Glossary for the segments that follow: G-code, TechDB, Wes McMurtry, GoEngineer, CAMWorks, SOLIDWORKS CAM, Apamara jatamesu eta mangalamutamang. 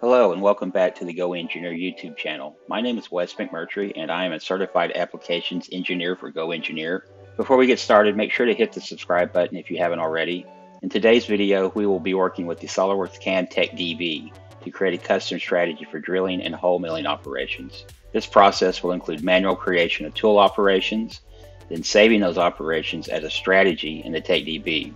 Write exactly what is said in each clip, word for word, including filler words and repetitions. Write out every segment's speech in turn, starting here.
Hello and welcome back to the GoEngineer YouTube channel. My name is Wes McMurtry and I am a Certified Applications Engineer for GoEngineer. Before we get started, make sure to hit the subscribe button if you haven't already. In today's video, we will be working with the SOLIDWORKS CAM TechDB to create a custom strategy for drilling and hole milling operations. This process will include manual creation of tool operations, then saving those operations as a strategy in the TechDB.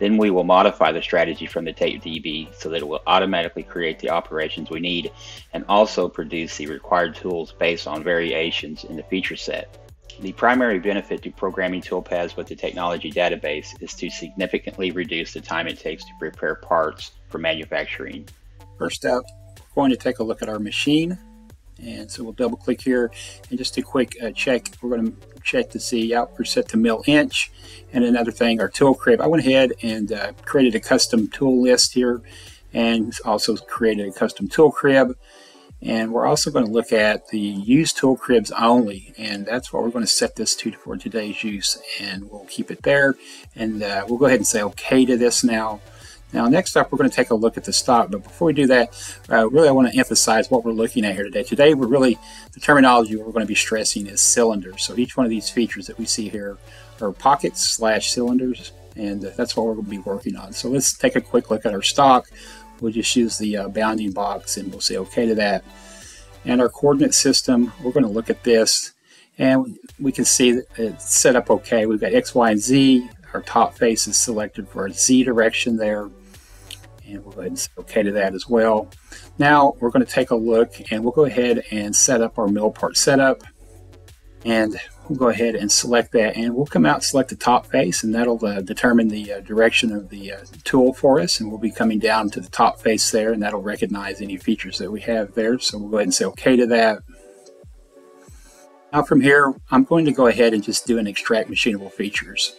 Then we will modify the strategy from the TechDB so that it will automatically create the operations we need and also produce the required tools based on variations in the feature set. The primary benefit to programming toolpaths with the technology database is to significantly reduce the time it takes to prepare parts for manufacturing. First up, we're going to take a look at our machine. And so we'll double click here and just a quick uh, check. We're going to check to see output set to mill inch. And another thing, our tool crib. I went ahead and uh, created a custom tool list here and also created a custom tool crib. And we're also going to look at the use tool cribs only. And that's what we're going to set this to for today's use. And we'll keep it there. And uh, we'll go ahead and say okay to this now. Now, next up, we're going to take a look at the stock. But before we do that, uh, really, I want to emphasize what we're looking at here today. Today, we're really, the terminology we're going to be stressing is cylinders. So each one of these features that we see here are pockets slash cylinders, and that's what we're going to be working on. So let's take a quick look at our stock. We'll just use the uh, bounding box, and we'll say OK to that. And our coordinate system, we're going to look at this, and we can see that it's set up OK. We've got X, Y, and Z. Our top face is selected for our Z direction there. And we'll go ahead and say okay to that as well. Now we're going to take a look and we'll go ahead and set up our mill part setup. And we'll go ahead and select that and we'll come out and select the top face and that'll uh, determine the uh, direction of the uh, tool for us. And we'll be coming down to the top face there and that'll recognize any features that we have there. So we'll go ahead and say okay to that. Now from here, I'm going to go ahead and just do an extract machinable features.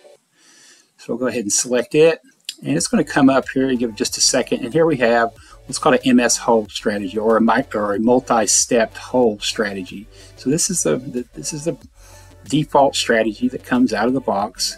So we'll go ahead and select it. And it's going to come up here and give it just a second. And here we have what's called an M S hole strategy or a micro or a multi-stepped hole strategy. So this is the, the this is the default strategy that comes out of the box.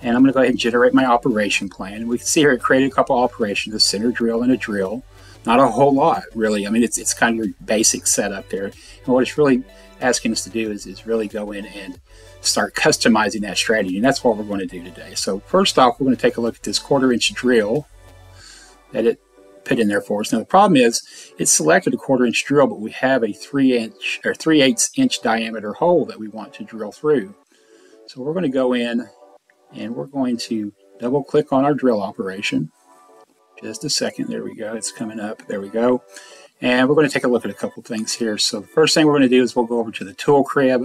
And I'm going to go ahead and generate my operation plan. And we can see here it created a couple operations: a center drill and a drill. Not a whole lot, really. I mean, it's it's kind of your basic setup there. And what it's really asking us to do is is really go in and start customizing that strategy, and that's what we're going to do today. So first off, we're going to take a look at this quarter inch drill that it put in there for us. Now the problem is it selected a quarter inch drill, but we have a three inch or three eighths inch diameter hole that we want to drill through. So we're going to go in and we're going to double click on our drill operation. Just a second, there we go, it's coming up, there we go. And we're going to take a look at a couple things here. So the first thing we're going to do is we'll go over to the tool crib.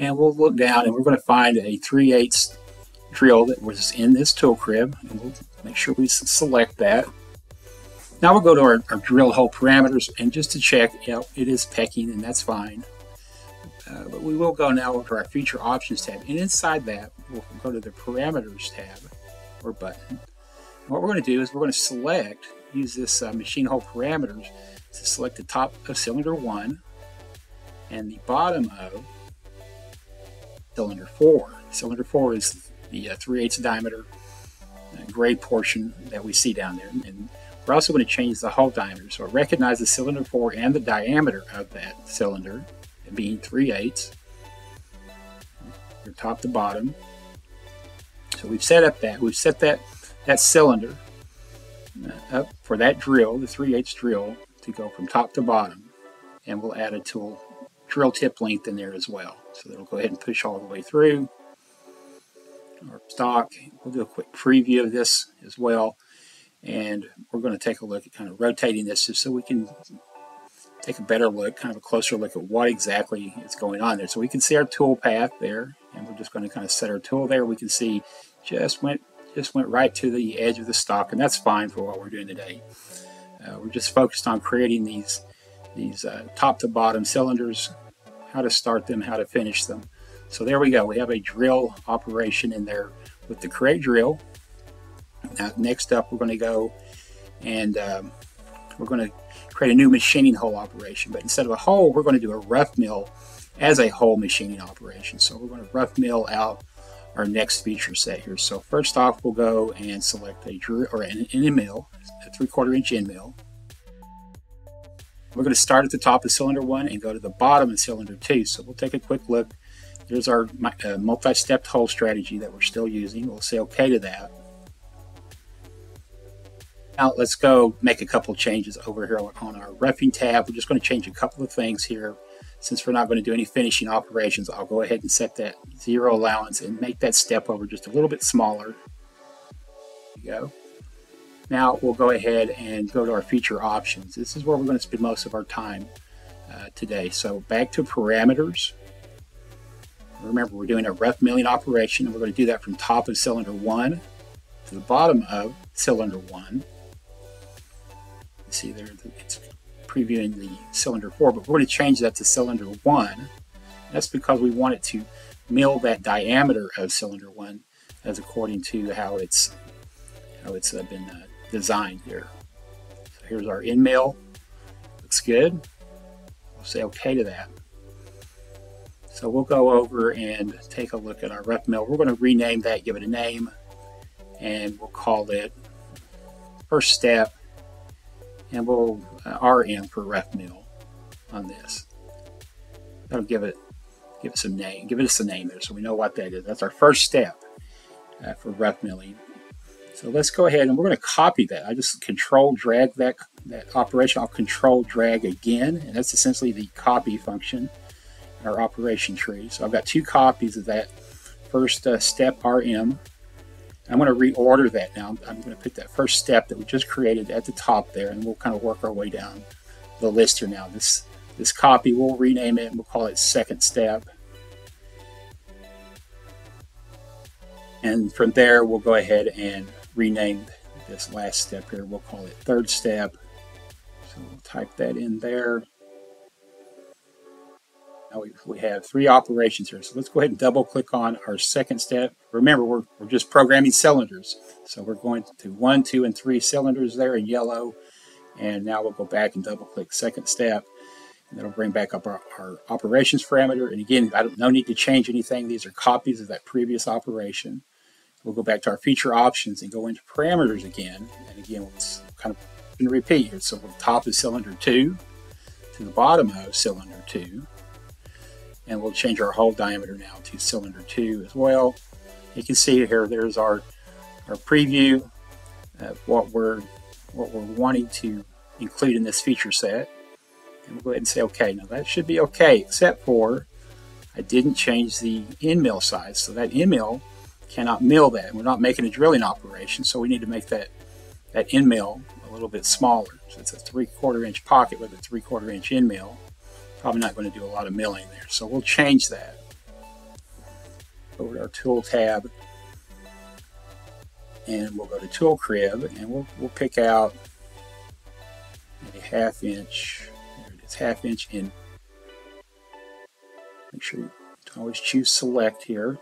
And we'll look down and we're going to find a three eighths drill that was in this tool crib. And we'll make sure we select that. Now we'll go to our, our drill hole parameters and just to check, you know, it is pecking and that's fine. Uh, but we will go now over to our feature options tab. And inside that, we'll go to the parameters tab or button. And what we're going to do is we're going to select, use this uh, machine hole parameters to select the top of cylinder one and the bottom of cylinder four. Cylinder four is the uh, three eighths diameter uh, gray portion that we see down there. And we're also going to change the hull diameter. So it recognizes cylinder four and the diameter of that cylinder being three eighths, from top to bottom. So we've set up that. We've set that, that cylinder uh, up for that drill, the three eighths drill, to go from top to bottom. And we'll add a tool drill tip length in there as well. So that'll go ahead and push all the way through our stock. We'll do a quick preview of this as well. And we're going to take a look at kind of rotating this just so we can take a better look, kind of a closer look at what exactly is going on there. So we can see our tool path there, and we're just going to kind of set our tool there. We can see just went, just went right to the edge of the stock, and that's fine for what we're doing today. Uh, we're just focused on creating these these uh, top to bottom cylinders, how to start them, how to finish them. So there we go. We have a drill operation in there with the create drill. Now, next up, we're going to go and um, we're going to create a new machining hole operation. But instead of a hole, we're going to do a rough mill as a hole machining operation. So we're going to rough mill out our next feature set here. So first off, we'll go and select a drill or an end mill, a three quarter inch end mill. We're going to start at the top of cylinder one and go to the bottom of cylinder two. So we'll take a quick look. There's our uh, multi-stepped hole strategy that we're still using. We'll say okay to that. Now let's go make a couple of changes over here on our roughing tab. We're just going to change a couple of things here. Since we're not going to do any finishing operations, I'll go ahead and set that zero allowance and make that step over just a little bit smaller. There you go. Now we'll go ahead and go to our feature options. This is where we're going to spend most of our time uh, today. So back to parameters. Remember, we're doing a rough milling operation, and we're going to do that from top of cylinder one to the bottom of cylinder one. You see there, it's previewing the cylinder four, but we're going to change that to cylinder one. That's because we want it to mill that diameter of cylinder one as according to how it's how it's uh, been uh, designed here. So here's our end mill. Looks good. We'll say okay to that. So we'll go over and take a look at our rough mill. We're going to rename that, give it a name, and we'll call it first step, and we'll uh, R M for rough mill on this. That'll give it give it some name, give it a name there, so we know what that is. That's our first step uh, for rough milling. So let's go ahead and we're going to copy that. I just control drag that that operation. I'll control drag again, and that's essentially the copy function. Our operation tree. So I've got two copies of that first uh, step R M. I'm going to reorder that now. I'm, I'm going to put that first step that we just created at the top there, and we'll kind of work our way down the list here now. This this copy, we'll rename it and we'll call it second step. And from there, we'll go ahead and rename this last step here. We'll call it third step. So we'll type that in there. Now we have three operations here. So let's go ahead and double click on our second step. Remember, we're, we're just programming cylinders. So we're going to one, two, and three cylinders there in yellow. And now we'll go back and double click second step. And that'll bring back up our, our operations parameter. And again, I don't, no need to change anything. These are copies of that previous operation. We'll go back to our feature options and go into parameters again. And again, it's kind of going to repeat here. So we'll top of cylinder two to the bottom of cylinder two. And we'll change our hole diameter now to cylinder two as well. You can see here, there's our, our preview of what we're, what we're wanting to include in this feature set. And we'll go ahead and say, okay, now that should be okay, except for I didn't change the end mill size. So that end mill cannot mill that. We're not making a drilling operation, so we need to make that, that end mill a little bit smaller. So it's a three quarter inch pocket with a three quarter inch end mill. Probably not going to do a lot of milling there, so we'll change that. Go to our tool tab, and we'll go to tool crib, and we'll, we'll pick out a half inch. There it is, half inch in. Make sure you always choose select here.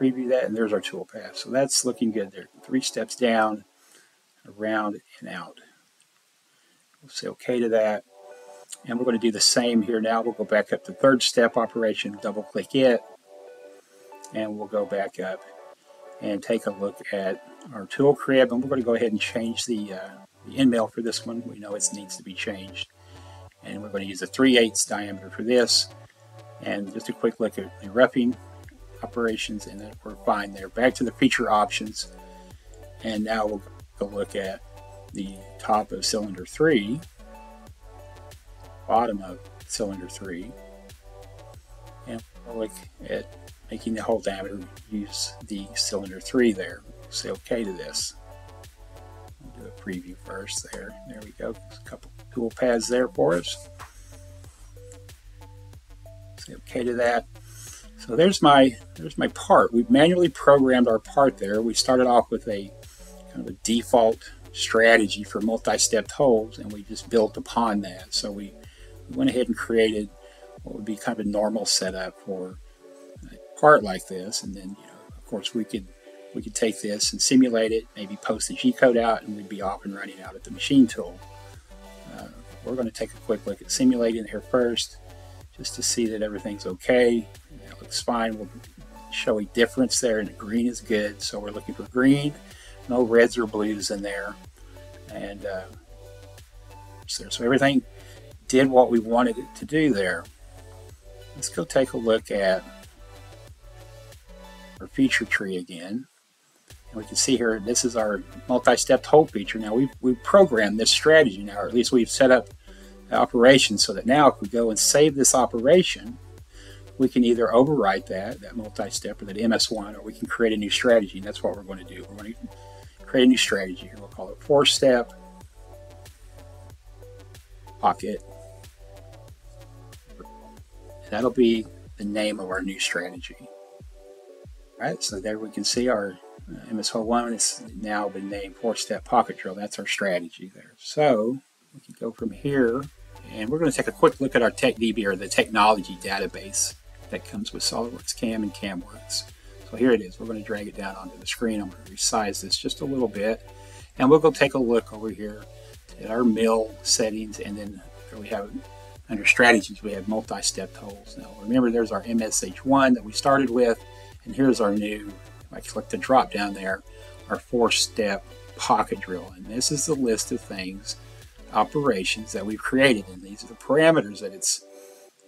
Preview that, and there's our tool path. So that's looking good there. Three steps down, around, and out. We'll say okay to that. And we're going to do the same here now. We'll go back up to third step operation, double click it. And we'll go back up and take a look at our tool crib. And we're going to go ahead and change the, uh, the end mill for this one. We know it needs to be changed. And we're going to use a three eighths diameter for this. And just a quick look at the roughing operations, and then we're fine there. Back to the feature options. And now we'll go look at the top of cylinder three, bottom of cylinder three, and we'll look at making the hole diameter use the cylinder three there. Say okay to this. We'll do a preview first there. There we go. There's a couple tool pads there for us. Say okay to that. So there's my there's my part. We've manually programmed our part there. We started off with a kind of a default strategy for multi-stepped holes, and we just built upon that. So we, we went ahead and created what would be kind of a normal setup for a part like this. And then, you know, of course, we could we could take this and simulate it, maybe post the G code out, and we'd be off and running out at the machine tool. Uh, we're going to take a quick look at simulating here first, just to see that everything's okay. That looks fine. We'll show a difference there, and the green is good. So we're looking for green. No reds or blues in there, and uh, steps there. So everything did what we wanted it to do there. Let's go take a look at our feature tree again. And we can see here, this is our multi-stepped hold feature. Now we've, we've programmed this strategy now, or at least we've set up operations so that now if we go and save this operation, we can either overwrite that, that multi-step or that M S one, or we can create a new strategy. And that's what we're going to do. We're going to create a new strategy here. We'll call it four-step pocket. That'll be the name of our new strategy. All right, so there we can see our M S one has now been named four-step pocket drill. That's our strategy there. So we can go from here, and we're going to take a quick look at our TechDB, or the technology database that comes with SOLIDWORKS CAM and CAMWorks. So here it is. We're going to drag it down onto the screen. I'm going to resize this just a little bit, and we'll go take a look over here at our mill settings, and then here we have under strategies we have multi-step holds. Now remember, there's our M S H one that we started with, and here's our new. If I click the drop down there, our four-step pocket drill, and this is the list of things, operations that we've created, and these are the parameters that it's,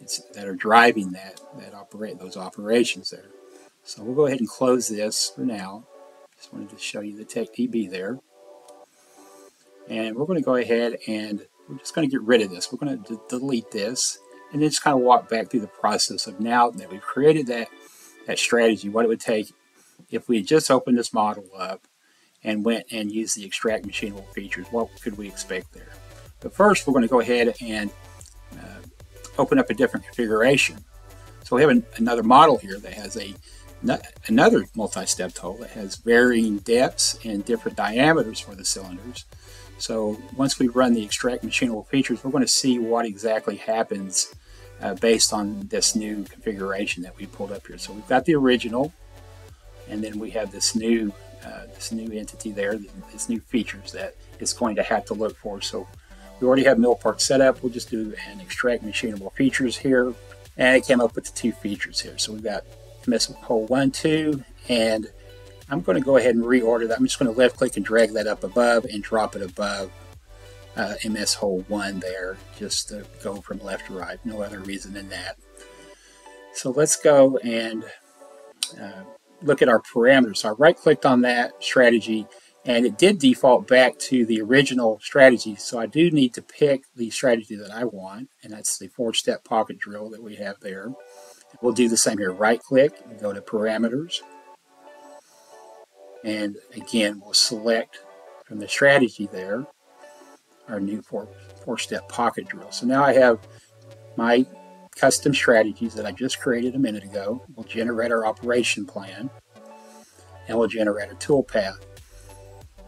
it's that are driving that that operate those operations there. So we'll go ahead and close this for now. Just wanted to show you the TechDB there, and we're going to go ahead and we're just going to get rid of this. We're going to delete this, and then just kind of walk back through the process of now that we've created that that strategy, what it would take if we had just opened this model up and went and used the extract machinable features. What could we expect there? But first, we're going to go ahead and uh, open up a different configuration. So we have an, another model here that has a another multi-step hole that has varying depths and different diameters for the cylinders. So once we run the extract machinable features, we're going to see what exactly happens uh, based on this new configuration that we pulled up here. So we've got the original, and then we have this new uh, this new entity there, this new features that it's going to have to look for. So we already have mill part set up. We'll just do an extract machinable features here, and it came up with the two features here. So we've got M S hole one, two, and I'm going to go ahead and reorder that. I'm just going to left click and drag that up above and drop it above uh, M S hole one there, just to go from left to right. No other reason than that. So let's go and uh, look at our parameters. So I right clicked on that strategy, and it did default back to the original strategy. So I do need to pick the strategy that I want, and that's the four-step pocket drill that we have there. We'll do the same here. Right click and go to parameters. And again, we'll select from the strategy there our new four, four-step pocket drill. So now I have my custom strategies that I just created a minute ago. We'll generate our operation plan, and we'll generate a toolpath.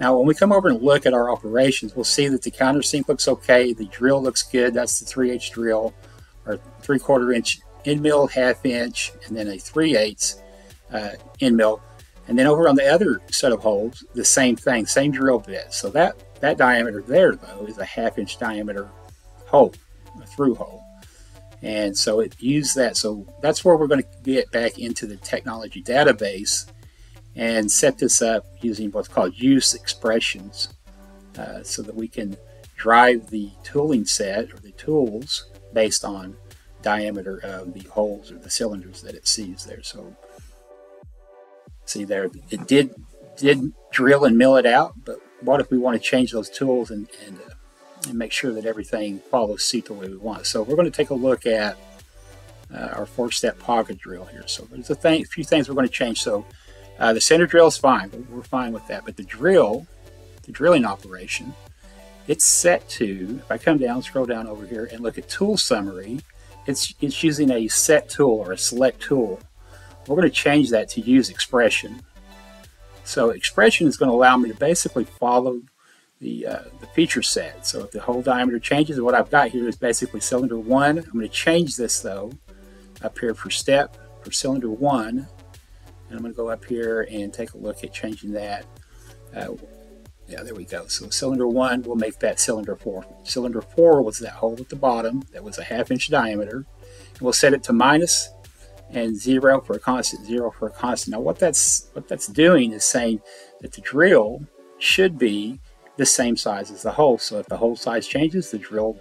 Now, when we come over and look at our operations, we'll see that the countersink looks okay. The drill looks good. That's the three-eighths drill, or three-quarter inch end mill, half inch, and then a three-eighths uh, end mill. And then over on the other set of holes, the same thing, same drill bit. So that, that diameter there, though, is a half-inch diameter hole, a through hole. And so it used that. So that's where we're going to get back into the technology database and set this up using what's called use expressions uh, so that we can drive the tooling set or the tools based on diameter of the holes or the cylinders that it sees there. So see there, it did did drill and mill it out, but what if we want to change those tools and, and, uh, and make sure that everything follows suit the way we want? So we're going to take a look at uh, our four-step pocket drill here. So there's a, thing, a few things we're going to change. So uh, the center drill is fine, but we're fine with that. But the drill, the drilling operation, it's set to, if I come down, scroll down over here and look at tool summary, it's, it's using a set tool or a select tool. We're going to change that to use expression. So expression is going to allow me to basically follow the, uh, the feature set. So if the hole diameter changes, what I've got here is basically cylinder one. I'm going to change this though up here for step for cylinder one. And I'm going to go up here and take a look at changing that. Uh, yeah, there we go. So cylinder one, we'll make that cylinder four. Cylinder four was that hole at the bottom that was a half inch diameter. And we'll set it to minus and zero for a constant, zero for a constant. Now what that's what that's doing is saying that the drill should be the same size as the hole. So if the hole size changes, the drill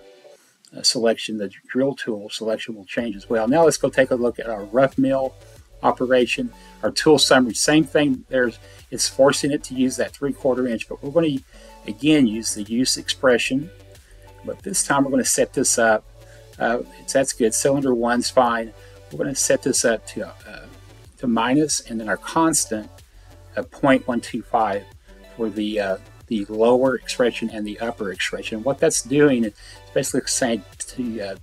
uh, selection, the drill tool selection will change as well. Now let's go take a look at our rough mill operation, our tool summary. Same thing, there's it's forcing it to use that three-quarter inch, but we're going to again use the use expression, but this time we're going to set this up. Uh, that's good. Cylinder one's fine. We're going to set this up to uh, to minus, and then our constant of zero point one two five for the uh, the lower expression and the upper expression. What that's doing is basically saying to uh,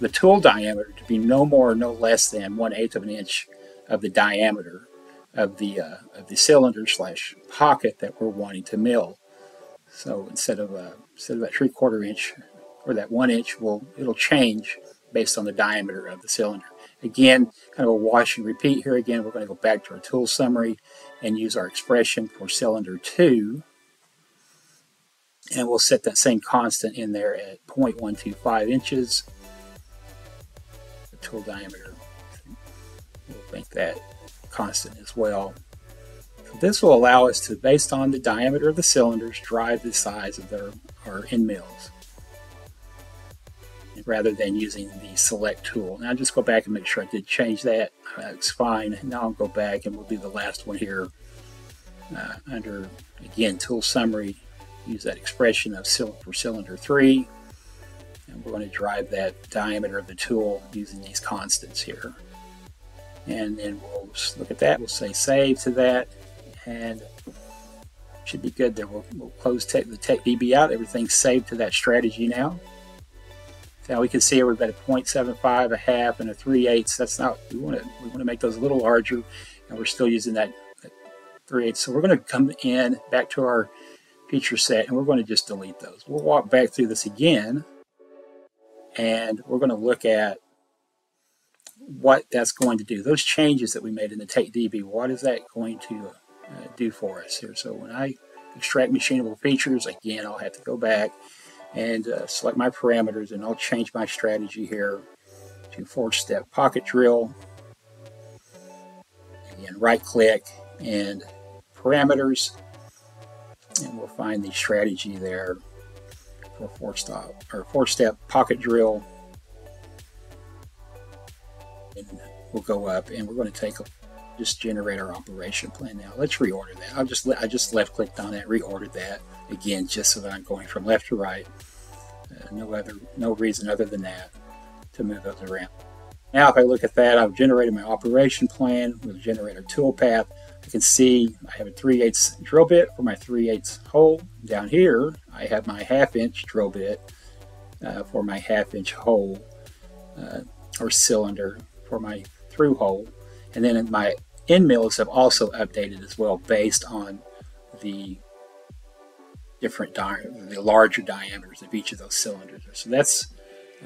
the tool diameter to be no more, no less than one eighth of an inch of the diameter of the uh, of the cylinder slash pocket that we're wanting to mill. So instead of uh, instead of that three quarter inch or that one inch, will it'll change based on the diameter of the cylinder. Again, kind of a wash and repeat here. Again, we're going to go back to our tool summary and use our expression for cylinder two. And we'll set that same constant in there at zero point one two five inches. The tool diameter, we'll make that constant as well. So this will allow us to, based on the diameter of the cylinders, drive the size of their, our end mills, rather than using the select tool. Now just go back and make sure I did change that. That's fine. Now I'll go back and we'll do the last one here uh, under, again, tool summary. Use that expression of for cylinder three. And we're going to drive that diameter of the tool using these constants here. And then we'll just look at that. We'll say save to that. And should be good there. We'll, we'll close tech, the tech D B out. Everything's saved to that strategy now. Now we can see here we've got a zero point seven five, a half, and a three eighths. That's not, we want to we want to make those a little larger, and we're still using that, that three eighths. So we're going to come in back to our feature set, and we're going to just delete those. We'll walk back through this again, and we're going to look at what that's going to do. Those changes that we made in the TechDB, what is that going to uh, do for us here? So when I extract machinable features, again, I'll have to go back and uh, select my parameters, and I'll change my strategy here to four-step pocket drill. Again, right-click and parameters, and we'll find the strategy there for four-stop or four-step pocket drill. And we'll go up, and we're going to take a, just generate our operation plan now. Let's reorder that. I just I just left-clicked on that, reordered that. Again, just so that I'm going from left to right. Uh, no other, no reason other than that to move those around. Now, if I look at that, I've generated my operation plan. We'll generate our tool path. I can see I have a three eighths drill bit for my three eighths hole. Down here, I have my half-inch drill bit uh, for my half-inch hole uh, or cylinder for my through hole. And then my end mills have also updated as well based on the different the larger diameters of each of those cylinders. So that's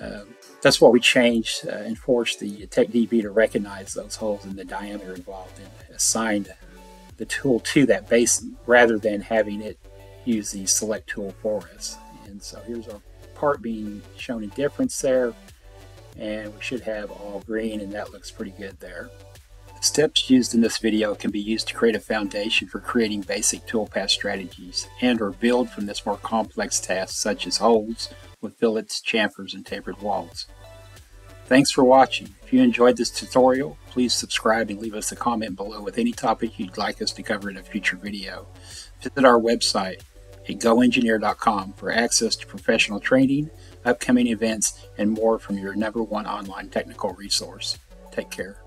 uh, that's what we changed uh, and forced the TechDB to recognize those holes in the diameter involved and assigned the tool to that base rather than having it use the select tool for us. And so here's our part being shown in difference there, and we should have all green, and that looks pretty good there. Steps used in this video can be used to create a foundation for creating basic toolpath strategies and or build from this more complex tasks such as holes with fillets, chamfers, and tapered walls. Thanks for watching. If you enjoyed this tutorial, please subscribe and leave us a comment below with any topic you'd like us to cover in a future video. Visit our website at go engineer dot com for access to professional training, upcoming events, and more from your number one online technical resource. Take care.